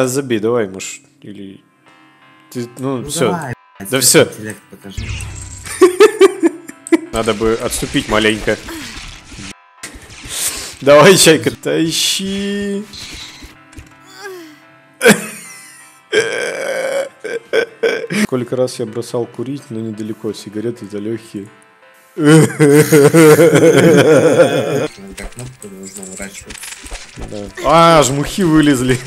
Забей, давай, может, или... Ты, ну, все. Давай, да все. Надо бы отступить маленько. Давай, чайка, тащи. Сколько раз я бросал курить, но недалеко. Сигареты-то легкие. А, жмухи вылезли.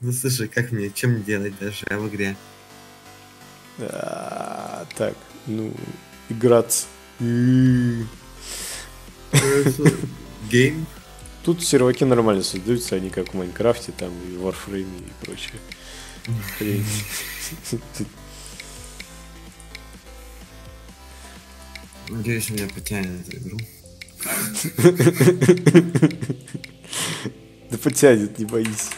Ну слушай, как мне, чем делать даже в игре? Так, ну, играться. Гейм. Тут серваки нормально создаются, они как в Майнкрафте, там, и в Warframe, и прочее. Надеюсь, меня потянет эту игру. Да потянет, не боись.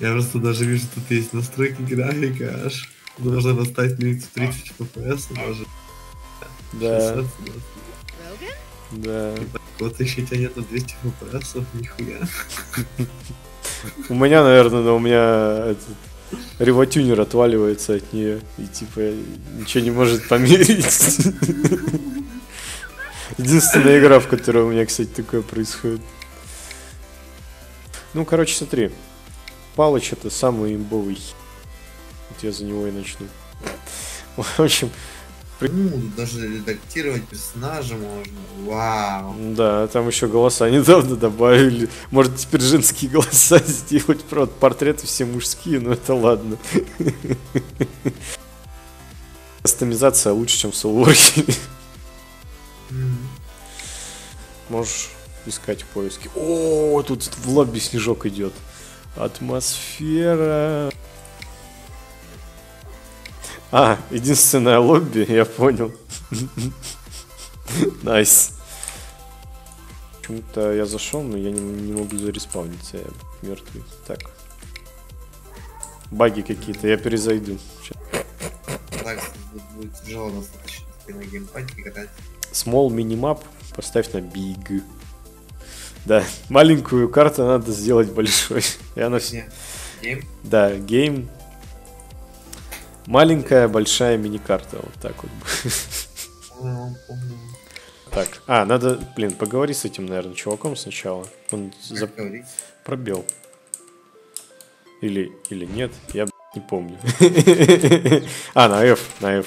Я просто даже вижу, что тут есть настройки графика, аж должна достать 30 FPS даже. Да. Да. Вот еще тянет на 200 FPS, нихуя. У меня, наверное, но у меня ревотюнер отваливается от нее и типа ничего не может померить. Единственная игра, в которой у меня, кстати, такое происходит. Ну, короче, смотри. Палыч — это самый имбовый. Вот я за него и начну. В общем... Ну, даже редактировать персонажа можно. Вау. Да, там еще голоса недавно добавили. Может, теперь женские голоса сделать. Правда, портреты все мужские, но это ладно. Кастомизация лучше, чем в SoulWorker. Можешь искать в поиске. О, тут в лобби снежок идет. Атмосфера. А, единственное лобби, я понял. Найс. Почему-то я зашел, но я не могу зареспауниться, я мертвый. Так. Баги какие-то, я перезайду. Так, будет тяжело достаточно на геймпаде играть. Small minimap поставь на big. Да, маленькую карту надо сделать большой. И она... Гейм? Да, гейм. Маленькая, большая мини-карта. Вот так вот. Так, надо, блин, поговори с этим, наверное, чуваком сначала. Он за... пробел. Или нет, я не помню. На F, на F.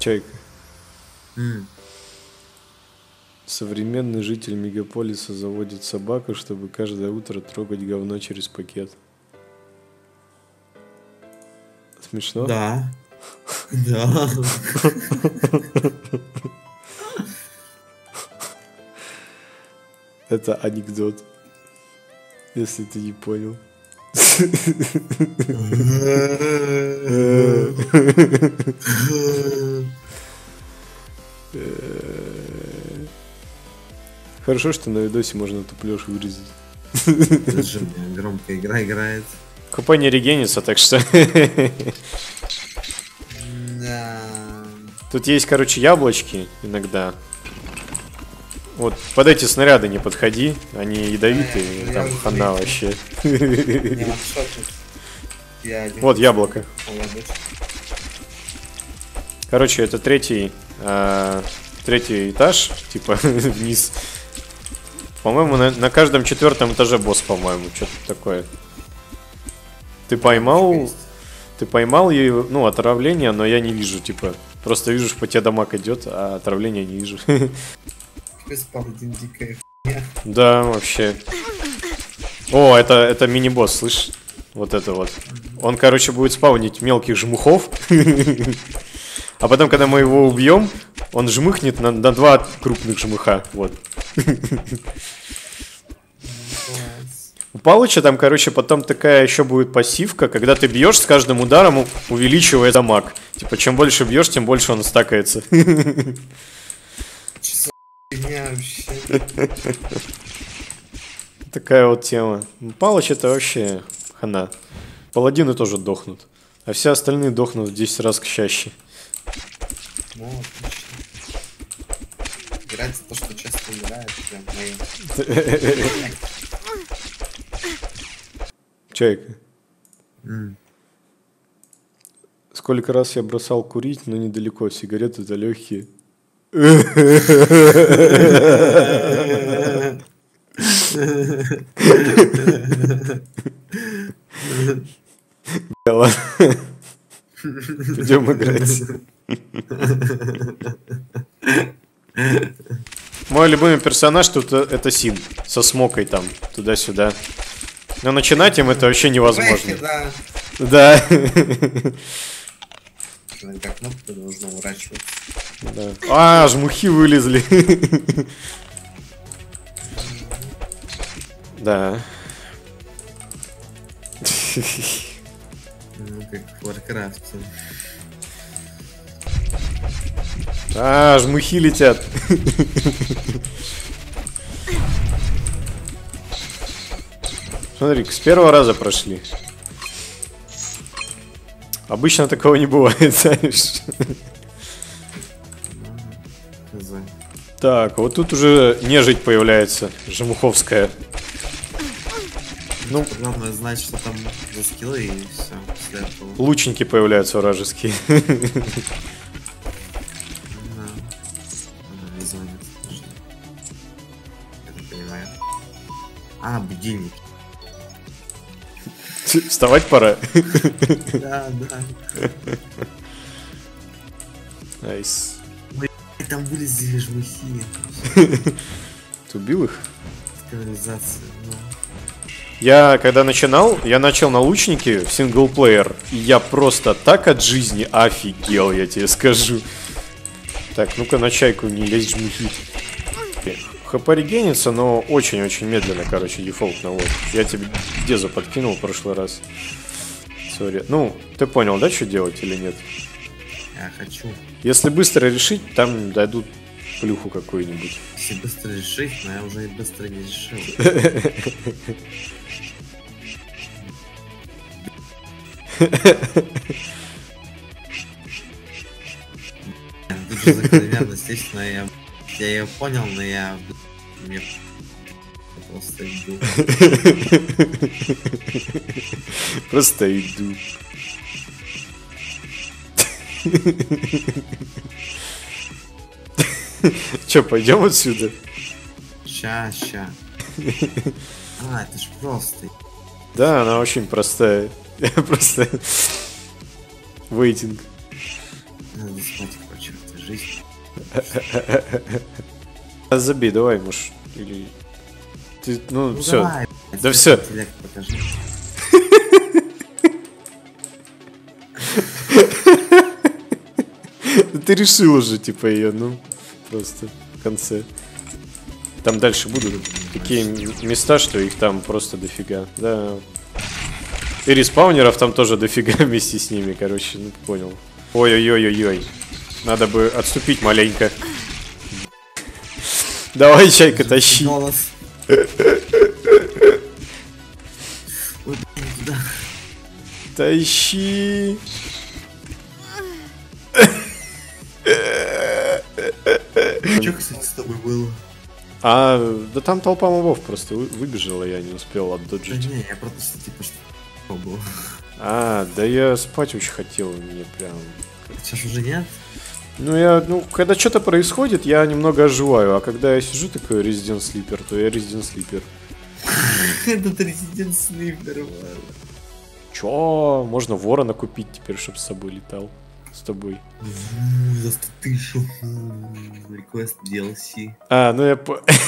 Чайка. Современный житель мегаполиса заводит собаку, чтобы каждое утро трогать говно через пакет. Смешно? Да. Да. Это анекдот. Если ты не понял. Хорошо, что на видосе можно туплёж вырезать. Это же громкая игра играет. Купай не регенится, так что... Да. Тут есть, короче, яблочки иногда. Вот, под эти снаряды не подходи. Они ядовитые, там хана вообще. Вот яблоко. Короче, это третий этаж, типа вниз. По-моему, на каждом четвертом этаже босс, по-моему, что-то такое. Ты поймал ее, ну, отравление, но я не вижу, типа. Просто вижу, что по тебе дамаг идет, а отравление не вижу. Да, вообще. О, это мини-босс, слышь? Вот это вот. Он, короче, будет спавнить мелких жмухов. А потом, когда мы его убьем, он жмыхнет на два крупных жмыха. Вот. У Палыча там, короче, потом такая еще будет пассивка, когда ты бьешь, с каждым ударом увеличивая дамаг. Типа, чем больше бьешь, тем больше он стакается. Такая вот тема. Палыч — это вообще хана. Паладины тоже дохнут. А все остальные дохнут в 10 раз чаще. Ну, отлично. Играть за то, что часто умирает, прям мои. Чайка. Сколько раз я бросал курить, но недалеко. Сигареты-то легкие. Пойдем играть. Мой любимый персонаж тут это Син. Со смокой там, туда-сюда. Но начинать им это вообще невозможно. Да. А, жмухи вылезли. Да. Ну как в Warcraft. А, жмухи летят. Смотри, с первого раза прошли. Обычно такого не бывает, знаешь. Так, вот тут уже нежить появляется, жмуховская. Ну, главное знать, что там за скиллы и все. Лучники появляются вражеские. А, будильник. Вставать пора. Да, да. Найс. Там вылезли жмухи. Ты убил их? Канализация. Я, когда начинал, я начал на лучнике в синглплеер. И я просто так от жизни офигел, я тебе скажу. Так, ну-ка на чайку не лезь, жмухи. ХП регенится, но очень-очень медленно, короче, дефолтно. Вот. Я тебе дезу подкинул в прошлый раз. Sorry. Ну, ты понял, да, что делать или нет? Я хочу. Если быстро решить, там дадут плюху какую-нибудь. Если быстро решить, но я уже и быстро не решил. Тут же закономерность, естественно, я ее понял, но я... Мне просто иду. Просто иду. Че, пойдем отсюда? Ща. А, это ж просто. Да, она очень простая. Просто... Вейтинг. Надо спать, короче, это жизнь. Забей, давай, муж. Или... Ты, ну, все. Давай, да все. Ты решил уже, типа, ее, ну, просто в конце. Там дальше будут такие места, что их там просто дофига. Да. И респаунеров там тоже дофига вместе с ними, короче, ну, понял. Ой-ой-ой-ой-ой. Надо бы отступить маленько. Давай, чайка, тащи. Тащи. Что, кстати, с тобой было? А, да там толпа мобов просто выбежала, я не успел отдоджить. Да не, я просто типа что было. А, да я спать очень хотел, мне прям... Сейчас уже нет? Ну, я, ну, когда что-то происходит, я немного оживаю, а когда я сижу такой Resident Sleeper, то я Resident Sleeper. Этот Resident Sleeper, ладно. Чё? Можно ворона купить теперь, чтобы с собой летал. С тобой. За 100 тысяч. Реквест DLC. А, ну я...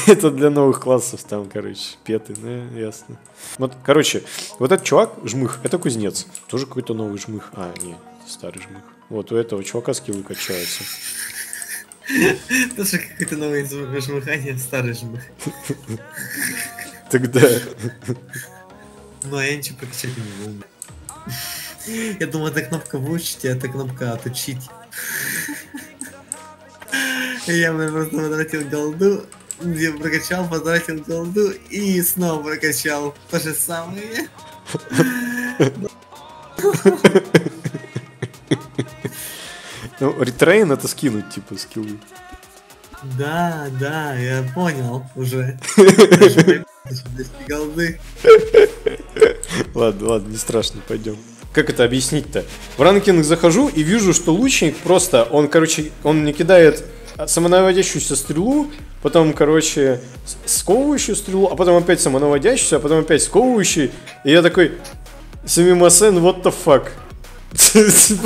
Это для новых классов там, короче, петы, ну ясно. Вот, короче, вот этот чувак, жмых, это кузнец. Тоже какой-то новый жмых. А, нет, старый жмых. Вот у этого чувака скиллы качаются. Тоже какой-то новый жмых, а нет, старый жмых. Тогда... Ну, а я ничего прокачать не могу. Я думал, это кнопка выучить, а это кнопка отучить. Я просто потратил голду, я прокачал, потратил голду и снова прокачал то же самое. Ну, ретрейн это скинуть, типа, скиллы. Да, да, я понял уже. Ладно, ладно, не страшно, пойдем. Как это объяснить-то? В ранкинг захожу и вижу, что лучник просто, он, короче, он мне кидает самонаводящуюся стрелу, потом, короче, сковывающую стрелу, а потом опять самонаводящуюся, а потом опять сковывающую. И я такой, Семимасен, what the fuck?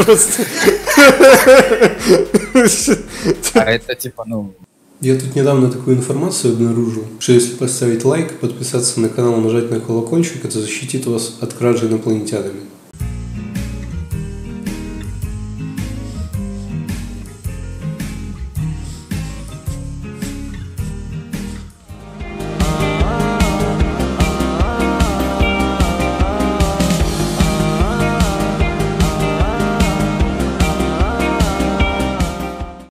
Просто... А это типа, ну... Я тут недавно такую информацию обнаружил, что если поставить лайк, подписаться на канал, нажать на колокольчик, это защитит вас от кражи инопланетянами.